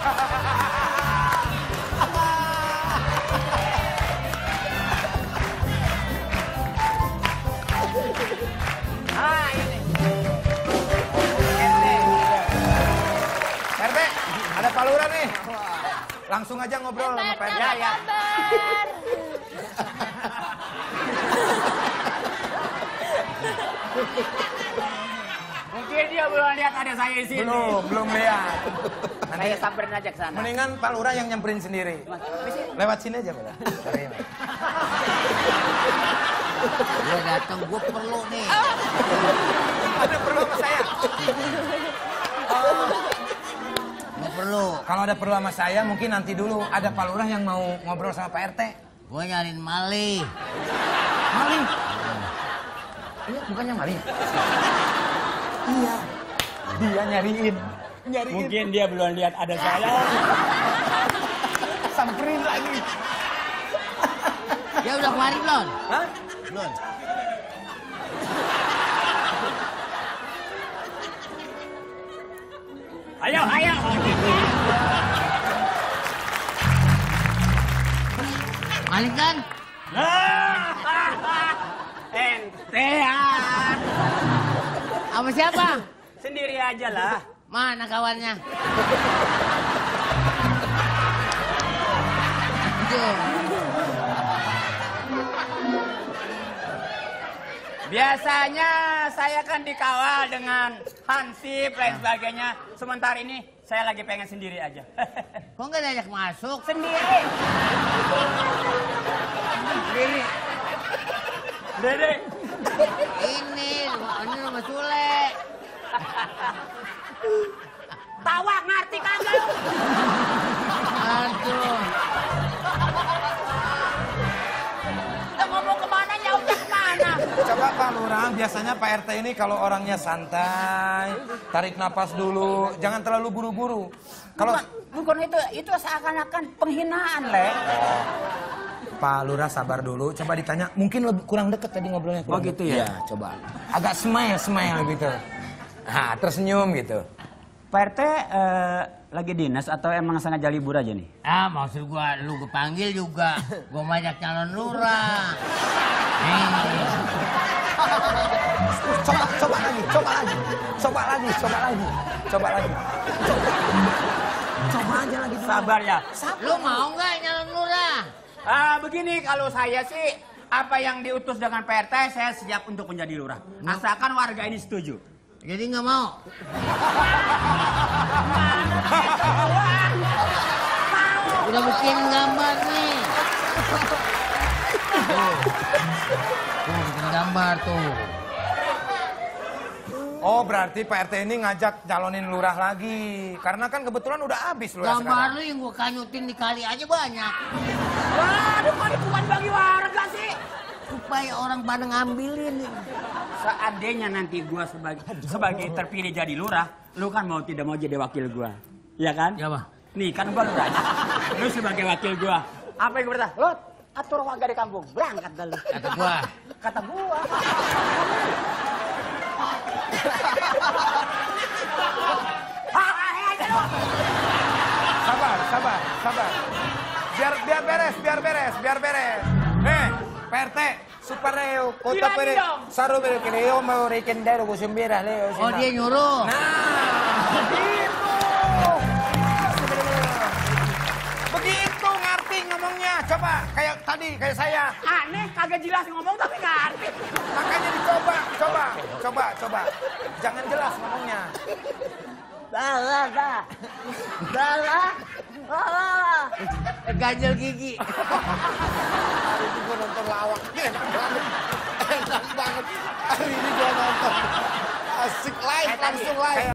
RT, ada Palura nih. Langsung aja ngobrol sama Pak RT. Ya. Mungkin dia belum lihat ada saya di sini. Belum lihat. Nanti saya samperin aja ke sana. Mendingan Pak Lurah yang nyamperin sendiri. Lewat sini aja, Pak. Gue datang, gue perlu nih. Ada perlu sama saya? Nggak perlu. Kalau ada perlu sama saya, mungkin nanti dulu. Ada Pak Lurah yang mau ngobrol sama Pak RT. Gue nyariin Mali. Mali? Iya, bukannya Mali. Iya, dia nyariin. Mungkin dia belum lihat ada saya. Samperin lagi. Dia udah kemarin belum? Hah? Belum. Ayo. Maling kan? Entean. Sama siapa? Sendiri aja lah. Mana kawannya? Biasanya saya kan dikawal dengan hansip dan sebagainya. Sementara ini saya lagi pengen sendiri aja. Kok nggak diajak masuk? Sendiri. Dede. Ini rumah Sule. Tawa ngerti kagak? Aduh. Kita ngomong kemana, nyautnya kemana? Coba Pak Lurah, biasanya Pak RT ini kalau orangnya santai, tarik nafas dulu, jangan terlalu buru-buru. Kalau bukan itu seakan-akan penghinaan, Le. Pak Lurah sabar dulu, coba ditanya, mungkin lebih kurang deket tadi ngobrolnya. Oh gitu ya? Iya, coba. Agak smile gitu. Nah, tersenyum gitu. Pak RT lagi dinas atau emang sengaja libur aja nih? Ah, maksud gua lu gue panggil juga. Gua banyak calon lurah. Coba lagi. Sabar ya. Lu mau nggak calon lurah? Begini, kalau saya sih apa yang diutus dengan Pak RT saya siap untuk menjadi lurah. Asalkan warga ini setuju. Jadi nggak mau. Udah bikin gambar nih. Tuh bikin gambar tuh. Oh, berarti Pak RT ini ngajak calonin lurah lagi. Karena kan kebetulan udah habis lurah sekarang. Gambar lu yang gua kanyutin di kali aja banyak. Waduh, kok dibuat bagi warga sih? Supaya orang pada ngambilin. Seandainya nanti gua sebagai terpilih jadi lurah, lu kan mau tidak mau jadi wakil gua. Iya kan? Iya, Pak. Nih, kan gua lurah. Lu sebagai wakil gua. Apa yang berita? Lu atur warga di kampung. Berangkat dah lu. Kata gua. Sabar. Biar beres. Nih, Pak RT, Supareo, Kota Pere, Sarubel, Kereo, mau Rekendero, Kusumbera, Leo. Oh, dia nyuruh. Nah, begitu ngerti ngomongnya. Coba kayak tadi, kayak saya. Aneh, kagak jelas ngomong tapi ngerti. Makanya dicoba. Jangan jelas ngomongnya. Dah lah. Ganjel gigi. Hari ini gue nonton lawak. Enak banget. Hari ini gue nonton. Asik live, langsung live.